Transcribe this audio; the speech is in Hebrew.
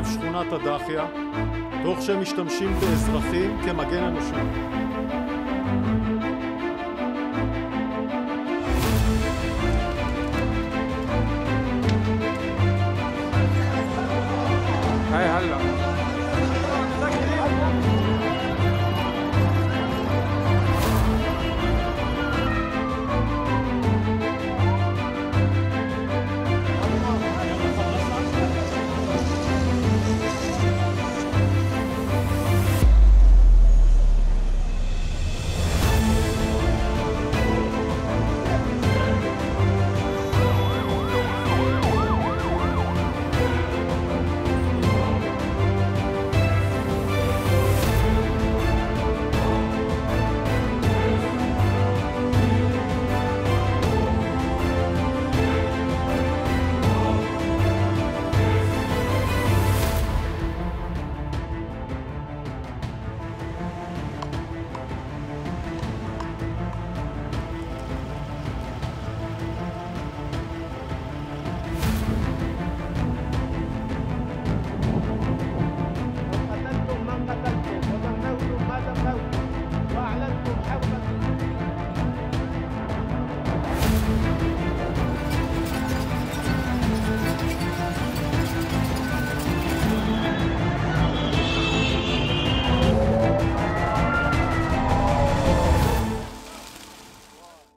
בלב שכונת הדחיה, תוך שהם משתמשים באזרחים כמגן אנושי.